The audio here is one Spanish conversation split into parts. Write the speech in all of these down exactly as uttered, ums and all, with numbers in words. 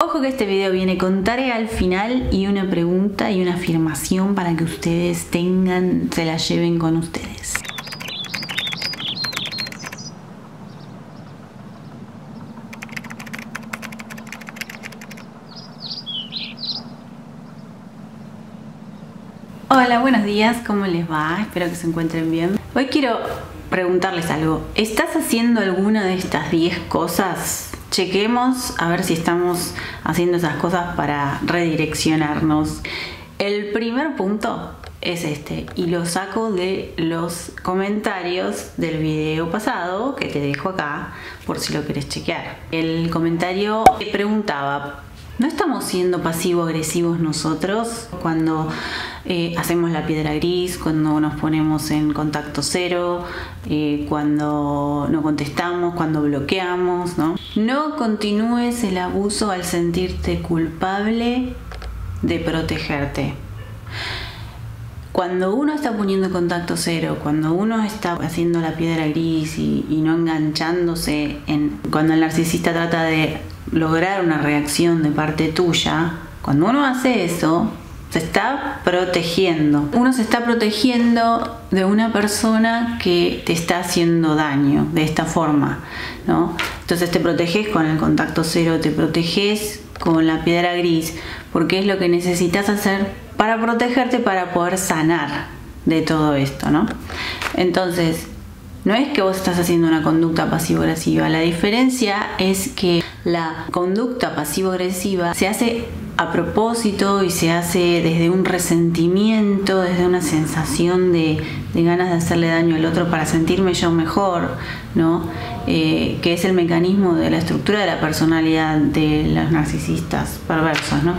Ojo que este video viene con tarea al final y una pregunta y una afirmación para que ustedes tengan, se la lleven con ustedes. Hola, buenos días, ¿cómo les va? Espero que se encuentren bien. Hoy quiero preguntarles algo. ¿Estás haciendo alguna de estas diez cosas? Chequemos a ver si estamos haciendo esas cosas para redireccionarnos. El primer punto es este, y lo saco de los comentarios del video pasado que te dejo acá por si lo querés chequear. El comentario que preguntaba: ¿no estamos siendo pasivo-agresivos nosotros cuando eh, hacemos la piedra gris, cuando nos ponemos en contacto cero, eh, cuando no contestamos, cuando bloqueamos, ¿no? No continúes el abuso al sentirte culpable de protegerte. Cuando uno está poniendo contacto cero, cuando uno está haciendo la piedra gris y, y no enganchándose, en, cuando el narcisista trata de lograr una reacción de parte tuya, cuando uno hace eso, se está protegiendo. Uno se está protegiendo de una persona que te está haciendo daño de esta forma, ¿no? Entonces te proteges con el contacto cero, te proteges con la piedra gris, porque es lo que necesitas hacer para protegerte, para poder sanar de todo esto, ¿no? Entonces, no es que vos estás haciendo una conducta pasivo-agresiva, la diferencia es que la conducta pasivo-agresiva se hace a propósito y se hace desde un resentimiento, desde una sensación de, de ganas de hacerle daño al otro para sentirme yo mejor, ¿no? Eh, que es el mecanismo de la estructura de la personalidad de los narcisistas perversos, ¿no?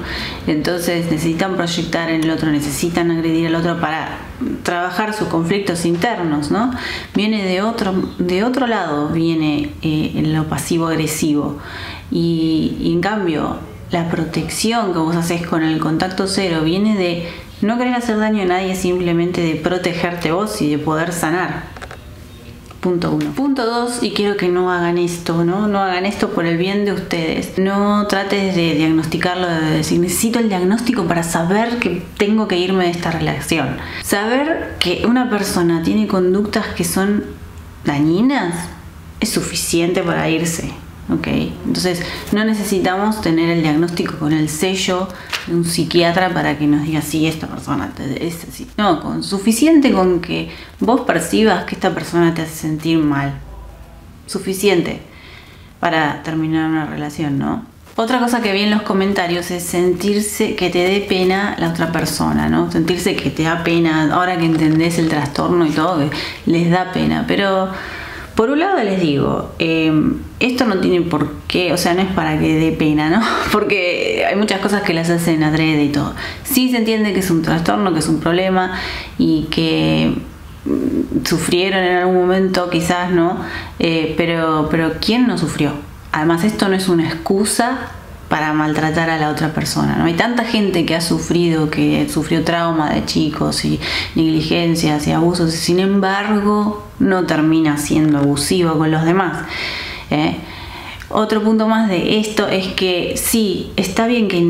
Entonces necesitan proyectar en el otro, necesitan agredir al otro para trabajar sus conflictos internos, ¿no? Viene de otro, de otro lado, viene eh, lo pasivo-agresivo y, y en cambio la protección que vos haces con el contacto cero viene de no querer hacer daño a nadie, simplemente de protegerte vos y de poder sanar. Punto uno. Punto dos, y quiero que no hagan esto, ¿no? No hagan esto por el bien de ustedes. No trates de diagnosticarlo, de decir, necesito el diagnóstico para saber que tengo que irme de esta relación. Saber que una persona tiene conductas que son dañinas es suficiente para irse. Okay. Entonces no necesitamos tener el diagnóstico con el sello de un psiquiatra para que nos diga sí, esta persona es así. No, con suficiente con que vos percibas que esta persona te hace sentir mal. Suficiente para terminar una relación, ¿no? Otra cosa que vi en los comentarios es sentirse que te dé pena la otra persona, ¿no? Sentirse que te da pena, ahora que entendés el trastorno y todo, que les da pena, pero... por un lado les digo, eh, esto no tiene por qué, o sea, no es para que dé pena, ¿no? Porque hay muchas cosas que las hacen adrede y todo. Sí se entiende que es un trastorno, que es un problema y que sufrieron en algún momento, quizás, ¿no? Eh, pero, pero ¿quién no sufrió? Además, esto no es una excusa para maltratar a la otra persona, ¿no? Hay tanta gente que ha sufrido, que sufrió trauma de chicos y negligencias y abusos, y sin embargo no termina siendo abusivo con los demás. ¿eh? Otro punto más de esto es que sí, está bien que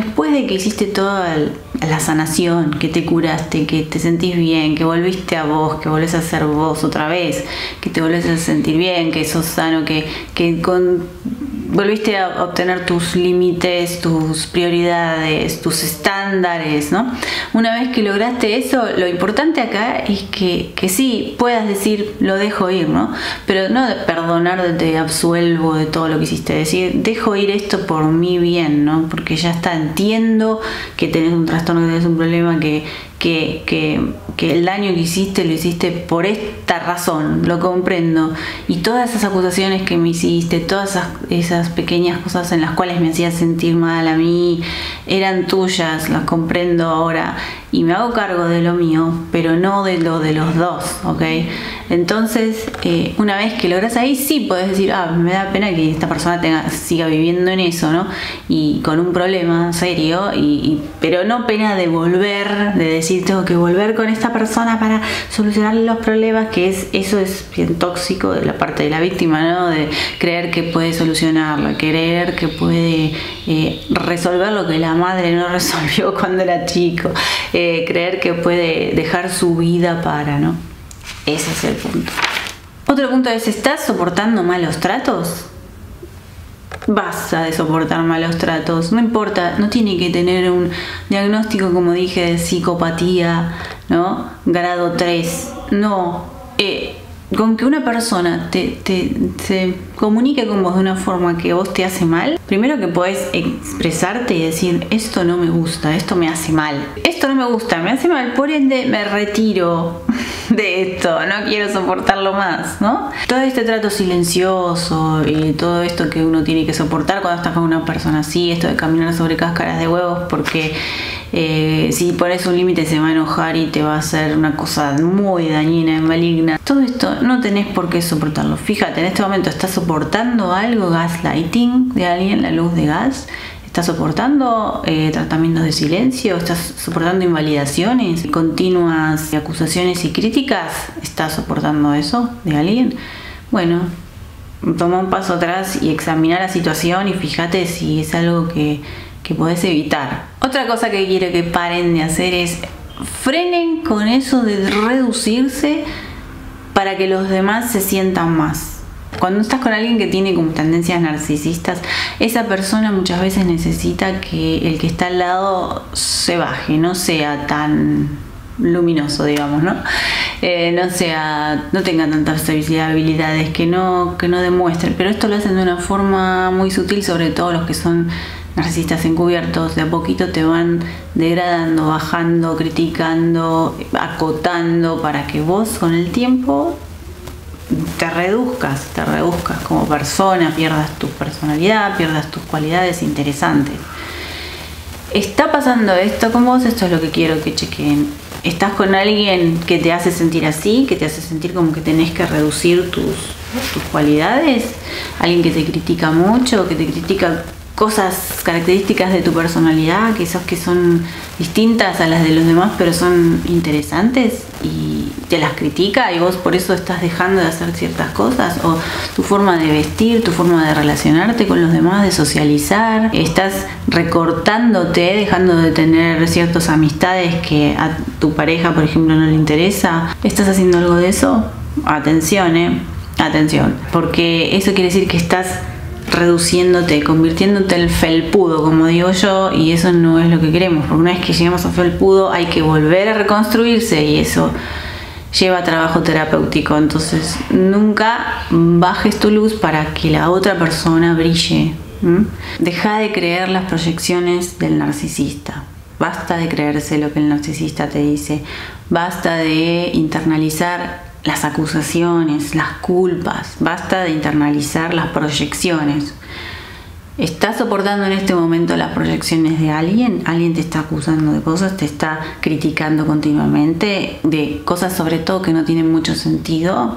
después de que hiciste toda la sanación, que te curaste, que te sentís bien, que volviste a vos, que volvés a ser vos otra vez, que te volvés a sentir bien, que sos sano, que, que con... volviste a obtener tus límites, tus prioridades, tus estándares, ¿no? Una vez que lograste eso, lo importante acá es que, que sí puedas decir, lo dejo ir, ¿no? Pero no de perdonar, te absuelvo de todo lo que hiciste. Decir, dejo ir esto por mi bien, ¿no? Porque ya está, entiendo que tenés un trastorno, que tenés un problema, que, que, que, que el daño que hiciste lo hiciste por esta razón, lo comprendo. Y todas esas acusaciones que me hiciste, todas esas, esas pequeñas cosas en las cuales me hacías sentir mal a mí, eran tuyas, las comprendo ahora y me hago cargo de lo mío, pero no de lo de los dos, ¿ok? Entonces, eh, una vez que logras ahí, sí podés decir, ah, me da pena que esta persona tenga, siga viviendo en eso, ¿no? Y con un problema serio, y, y, pero no pena de volver, de decir, tengo que volver con esta persona para solucionarle los problemas, que es eso es bien tóxico de la parte de la víctima, ¿no? De creer que puede solucionarlo, creer que puede eh, resolver lo que la madre no resolvió cuando era chico, eh, creer que puede dejar su vida para, ¿no? Ese es el punto. Otro punto es, ¿estás soportando malos tratos? Vas a soportar malos tratos, no importa, no tiene que tener un diagnóstico, como dije, de psicopatía, ¿no? Grado tres, no. Eh, con que una persona te, te, se comunique con vos de una forma que vos te hace mal, primero que podés expresarte y decir, esto no me gusta, esto me hace mal. Esto no me gusta, me hace mal, por ende me retiro de esto, no quiero soportarlo más, ¿no? Todo este trato silencioso y todo esto que uno tiene que soportar cuando estás con una persona así, esto de caminar sobre cáscaras de huevos, porque eh, si pones un límite se va a enojar y te va a hacer una cosa muy dañina y maligna. Todo esto no tenés por qué soportarlo. Fíjate, en este momento estás soportando algo, gaslighting de alguien, la luz de gas. ¿Estás soportando eh, tratamientos de silencio? ¿Estás soportando invalidaciones, continuas acusaciones y críticas? ¿Estás soportando eso de alguien? Bueno, toma un paso atrás y examina la situación y fíjate si es algo que, que podés evitar. Otra cosa que quiero que paren de hacer es frenen con eso de reducirse para que los demás se sientan más. Cuando estás con alguien que tiene como tendencias narcisistas, esa persona muchas veces necesita que el que está al lado se baje, no sea tan luminoso, digamos, ¿no? Eh, no sea, no tenga tantas habilidades, que no, que no demuestren. Pero esto lo hacen de una forma muy sutil, sobre todo los que son narcisistas encubiertos. De a poquito te van degradando, bajando, criticando, acotando, para que vos con el tiempo te reduzcas, te reduzcas como persona, pierdas tu personalidad, pierdas tus cualidades interesantes. ¿Está pasando esto con vos? Esto es lo que quiero que chequen. ¿Estás con alguien que te hace sentir así, que te hace sentir como que tenés que reducir tus, tus cualidades? ¿Alguien que te critica mucho, que te critica cosas, características de tu personalidad, que esas que son distintas a las de los demás pero son interesantes y te las critica y vos por eso estás dejando de hacer ciertas cosas? ¿O tu forma de vestir, tu forma de relacionarte con los demás, de socializar? ¿Estás recortándote, dejando de tener ciertas amistades que a tu pareja, por ejemplo, no le interesa? ¿Estás haciendo algo de eso? Atención, eh, atención, porque eso quiere decir que estás reduciéndote, convirtiéndote en felpudo, como digo yo, y eso no es lo que queremos, porque una vez que llegamos a felpudo hay que volver a reconstruirse y eso lleva trabajo terapéutico. Entonces nunca bajes tu luz para que la otra persona brille. ¿Mm? Deja de creer las proyecciones del narcisista. Basta de creerse lo que el narcisista te dice. Basta de internalizar las acusaciones, las culpas. Basta de internalizar las proyecciones. ¿Estás soportando en este momento las proyecciones de alguien? ¿Alguien te está acusando de cosas? ¿Te está criticando continuamente? De cosas sobre todo que no tienen mucho sentido.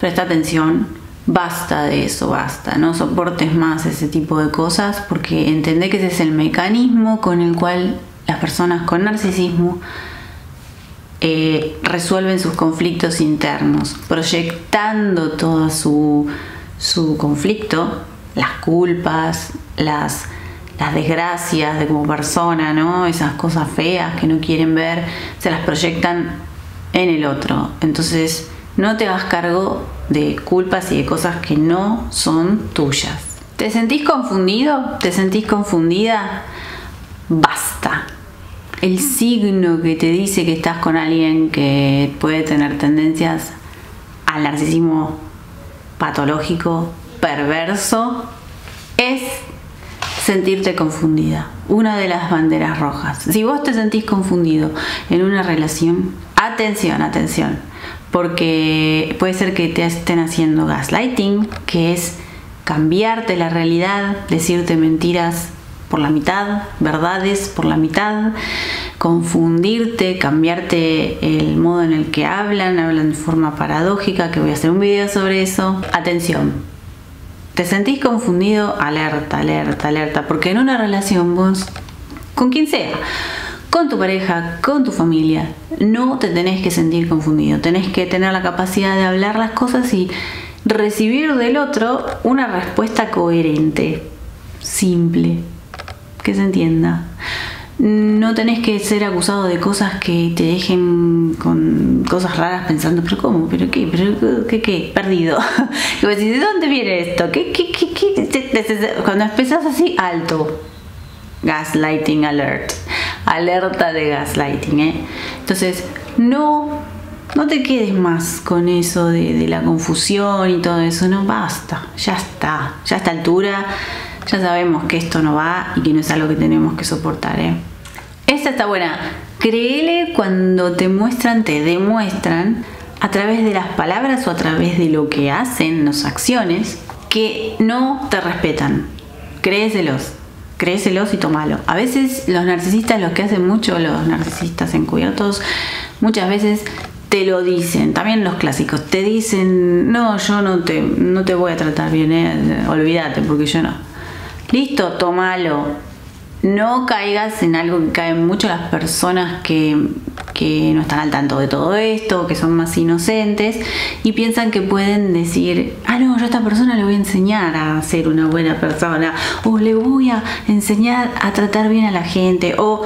Presta atención. Basta de eso, basta. No soportes más ese tipo de cosas, porque entendé que ese es el mecanismo con el cual las personas con narcisismo Eh, resuelven sus conflictos internos, proyectando todo su, su conflicto, las culpas, las, las desgracias de como persona, ¿no? Esas cosas feas que no quieren ver, se las proyectan en el otro. Entonces no te hagas cargo de culpas y de cosas que no son tuyas. ¿Te sentís confundido? ¿Te sentís confundida? Basta. El signo que te dice que estás con alguien que puede tener tendencias al narcisismo patológico, perverso, es sentirte confundida. Una de las banderas rojas. Si vos te sentís confundido en una relación, atención, atención, porque puede ser que te estén haciendo gaslighting, que es cambiarte la realidad, decirte mentiras por la mitad, verdades por la mitad, confundirte, cambiarte el modo en el que hablan, hablan de forma paradójica, que voy a hacer un video sobre eso. Atención, te sentís confundido, alerta, alerta, alerta, porque en una relación vos, con quien sea, con tu pareja, con tu familia, no te tenés que sentir confundido, tenés que tener la capacidad de hablar las cosas y recibir del otro una respuesta coherente, simple, que se entienda. No tenés que ser acusado de cosas que te dejen con cosas raras pensando, pero ¿cómo? ¿Pero qué? ¿Pero qué? ¿Qué? Perdido. Y vos decís, ¿de dónde viene esto? ¿Qué, qué, qué, qué? Cuando empezás así, alto. Gaslighting alert. Alerta de gaslighting, ¿eh? Entonces, no... No te quedes más con eso de, de la confusión y todo eso, no, basta, ya está, ya a esta altura ya sabemos que esto no va y que no es algo que tenemos que soportar, ¿eh? Esta está buena, créele cuando te muestran, te demuestran, a través de las palabras o a través de lo que hacen, las acciones, que no te respetan, créeselos. Créeselos y tómalo. A veces los narcisistas, los que hacen mucho, los narcisistas encubiertos, muchas veces te lo dicen. También los clásicos te dicen, no, yo no te, no te voy a tratar bien, eh. Olvídate porque yo no. Listo, tómalo. No caigas en algo que caen mucho las personas que, que no están al tanto de todo esto, que son más inocentes y piensan que pueden decir, ah no, yo a esta persona le voy a enseñar a ser una buena persona, o le voy a enseñar a tratar bien a la gente, o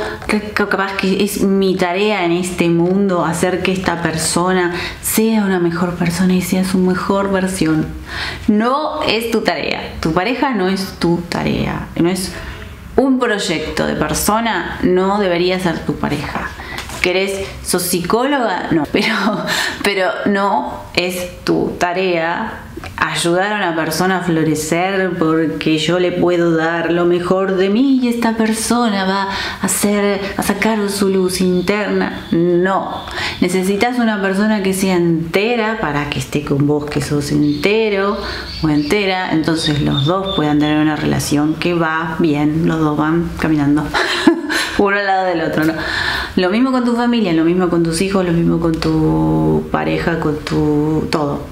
capaz que es mi tarea en este mundo hacer que esta persona sea una mejor persona y sea su mejor versión. No es tu tarea, tu pareja no es tu tarea, no es un proyecto de persona, no debería ser tu pareja. ¿Querés, sos psicóloga? No, pero, pero no es tu tarea ayudar a una persona a florecer porque yo le puedo dar lo mejor de mí y esta persona va a, hacer, a sacar su luz interna. No, necesitas una persona que sea entera para que esté con vos, que sos entero o entera, entonces los dos puedan tener una relación que va bien, los dos van caminando uno al lado del otro, ¿no? Lo mismo con tu familia, lo mismo con tus hijos, lo mismo con tu pareja, con tu todo.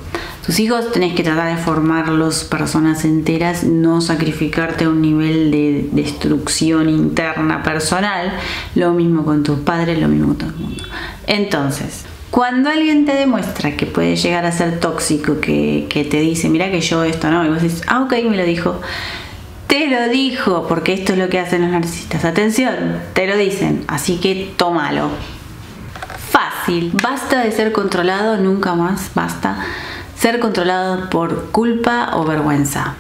Tus hijos tenés que tratar de formarlos personas enteras, no sacrificarte a un nivel de destrucción interna personal. Lo mismo con tus padres, lo mismo con todo el mundo. Entonces, cuando alguien te demuestra que puede llegar a ser tóxico, que, que te dice, mira que yo esto no, y vos dices, ah, ok, me lo dijo. Te lo dijo, porque esto es lo que hacen los narcisistas. Atención, te lo dicen, así que tómalo. Fácil, basta de ser controlado, nunca más, basta. Ser controlado por culpa o vergüenza.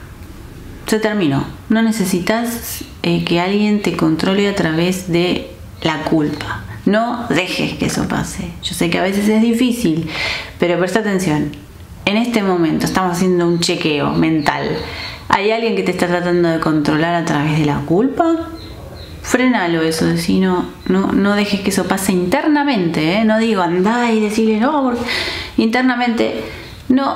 Se terminó. No necesitas eh, que alguien te controle a través de la culpa. No dejes que eso pase. Yo sé que a veces es difícil, pero presta atención. En este momento estamos haciendo un chequeo mental. ¿Hay alguien que te está tratando de controlar a través de la culpa? Frenalo eso, decí, no, no, no dejes que eso pase internamente, ¿eh? No digo andá y decirle no, porque internamente... No,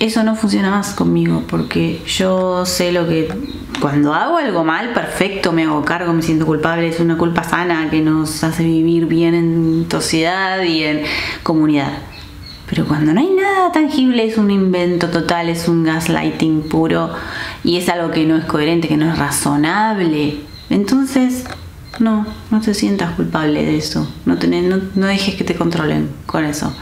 eso no funciona más conmigo porque yo sé lo que... Cuando hago algo mal, perfecto, me hago cargo, me siento culpable. Es una culpa sana que nos hace vivir bien en sociedad y en comunidad. Pero cuando no hay nada tangible, es un invento total, es un gaslighting puro y es algo que no es coherente, que no es razonable. Entonces, no, no te sientas culpable de eso. No, tenés, no, no dejes que te controlen con eso.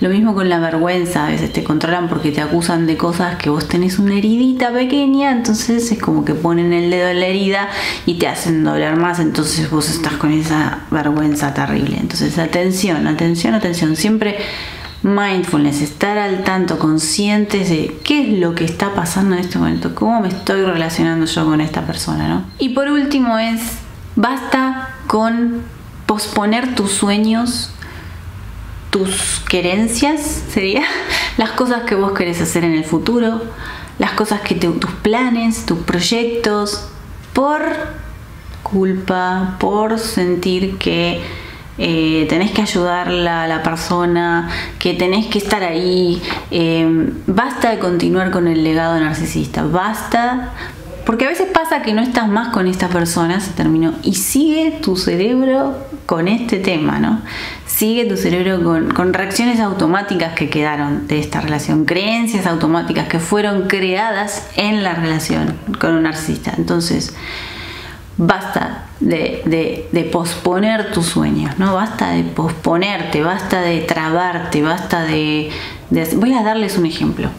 Lo mismo con la vergüenza, a veces te controlan porque te acusan de cosas que vos tenés una heridita pequeña, entonces es como que ponen el dedo en la herida y te hacen doler más, entonces vos estás con esa vergüenza terrible. Entonces atención, atención, atención, siempre mindfulness, estar al tanto, conscientes de qué es lo que está pasando en este momento, cómo me estoy relacionando yo con esta persona, ¿no? Y por último es, basta con posponer tus sueños, tus querencias, sería las cosas que vos querés hacer en el futuro, las cosas que te, tus planes, tus proyectos, por culpa, por sentir que eh, tenés que ayudarla a la persona, que tenés que estar ahí. Eh, basta de continuar con el legado narcisista, basta Porque a veces pasa que no estás más con esta persona, se terminó, y sigue tu cerebro con este tema, ¿no? Sigue tu cerebro con, con reacciones automáticas que quedaron de esta relación, creencias automáticas que fueron creadas en la relación con un narcisista. Entonces, basta de, de, de posponer tus sueños, ¿no? Basta de posponerte, basta de trabarte, basta de... de voy a darles un ejemplo.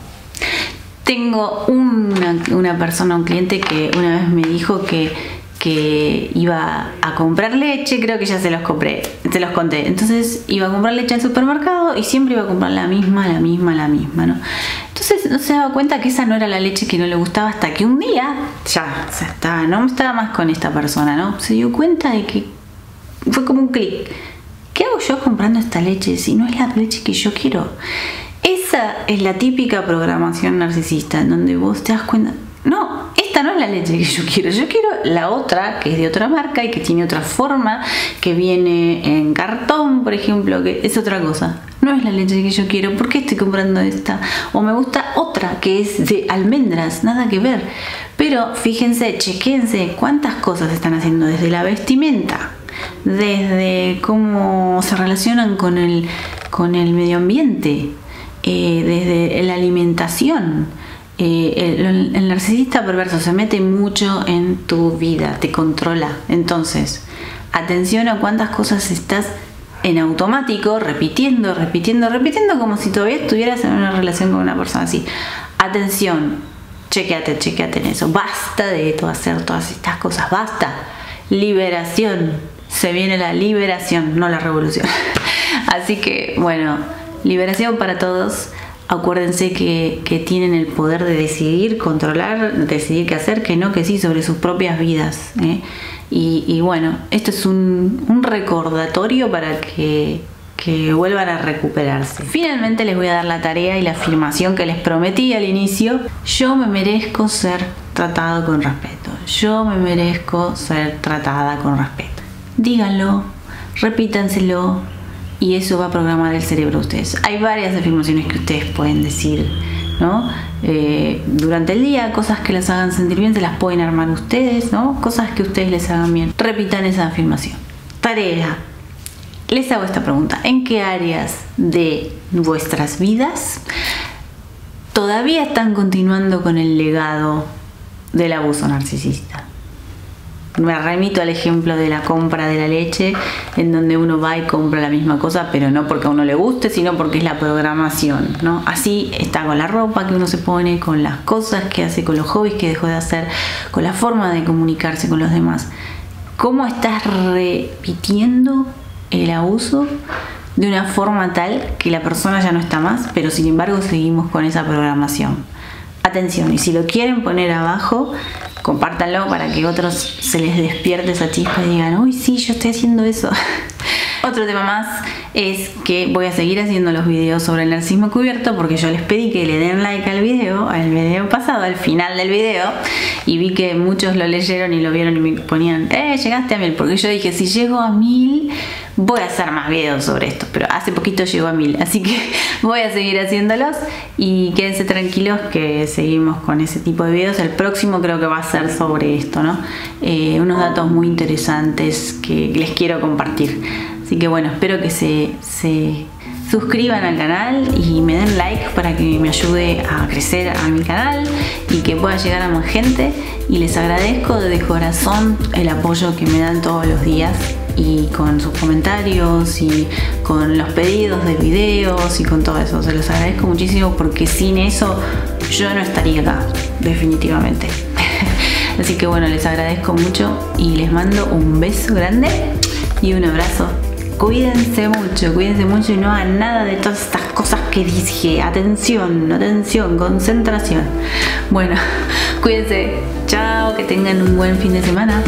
Tengo una, una persona, un cliente que una vez me dijo que, que iba a comprar leche, creo que ya se los compré, se los conté. Entonces iba a comprar leche al supermercado y siempre iba a comprar la misma, la misma, la misma, ¿no? Entonces no se daba cuenta que esa no era la leche que no le gustaba hasta que un día ya, o sea, estaba, no estaba más con esta persona, ¿no? Se dio cuenta de que fue como un clic. ¿Qué hago yo comprando esta leche si no es la leche que yo quiero? Esa es la típica programación narcisista en donde vos te das cuenta, no, esta no es la leche que yo quiero, yo quiero la otra, que es de otra marca y que tiene otra forma, que viene en cartón, por ejemplo, que es otra cosa. No es la leche que yo quiero, ¿por qué estoy comprando esta? O me gusta otra que es de almendras, nada que ver. Pero fíjense, chequense cuántas cosas están haciendo desde la vestimenta, desde cómo se relacionan con el, con el medio ambiente. Eh, desde la alimentación, eh, el, el narcisista perverso se mete mucho en tu vida, te controla. Entonces, atención a cuántas cosas estás en automático repitiendo, repitiendo, repitiendo, como si todavía estuvieras en una relación con una persona así. Atención, chequeate, chequeate en eso. Basta de todo hacer todas estas cosas, basta. Liberación, se viene la liberación, no la revolución. Así que, bueno. Liberación para todos. Acuérdense que, que tienen el poder de decidir, controlar, decidir qué hacer, qué no, qué sí, sobre sus propias vidas, ¿eh? Y, y bueno, esto es un, un recordatorio para que, que vuelvan a recuperarse. Finalmente les voy a dar la tarea y la afirmación que les prometí al inicio. Yo me merezco ser tratado con respeto. Yo me merezco ser tratada con respeto. Díganlo, repítanselo. Y eso va a programar el cerebro de ustedes. Hay varias afirmaciones que ustedes pueden decir, ¿no? Eh, durante el día, cosas que las hagan sentir bien, se las pueden armar ustedes, ¿no? Cosas que ustedes les hagan bien. Repitan esa afirmación. Tarea. Les hago esta pregunta. ¿En qué áreas de vuestras vidas todavía están continuando con el legado del abuso narcisista? Me remito al ejemplo de la compra de la leche, en donde uno va y compra la misma cosa, pero no porque a uno le guste, sino porque es la programación, ¿no? Así está con la ropa que uno se pone, con las cosas que hace, con los hobbies que dejó de hacer, con la forma de comunicarse con los demás. ¿Cómo estás repitiendo el abuso de una forma tal que la persona ya no está más, pero sin embargo seguimos con esa programación? Atención, y si lo quieren poner abajo, compártanlo para que otros se les despierte esa chispa y digan, uy, sí, yo estoy haciendo eso. Otro tema más es que voy a seguir haciendo los videos sobre el narcisismo cubierto, porque yo les pedí que le den like al video, al video pasado, al final del video, y vi que muchos lo leyeron y lo vieron y me ponían, eh, llegaste a mil, porque yo dije, si llego a mil, voy a hacer más videos sobre esto, pero hace poquito llegó a mil, así que voy a seguir haciéndolos y quédense tranquilos que seguimos con ese tipo de videos. El próximo creo que va a ser sobre esto, ¿no? Eh, unos datos muy interesantes que les quiero compartir. Así que bueno, espero que se, se suscriban al canal y me den like para que me ayude a crecer a mi canal y que pueda llegar a más gente. Y les agradezco de corazón el apoyo que me dan todos los días, y con sus comentarios y con los pedidos de videos y con todo eso. Se los agradezco muchísimo, porque sin eso yo no estaría acá, definitivamente. Así que bueno, les agradezco mucho y les mando un beso grande y un abrazo. Cuídense mucho, cuídense mucho y no hagan nada de todas estas cosas que dije. Atención, atención, concentración. Bueno, cuídense. Chao, que tengan un buen fin de semana.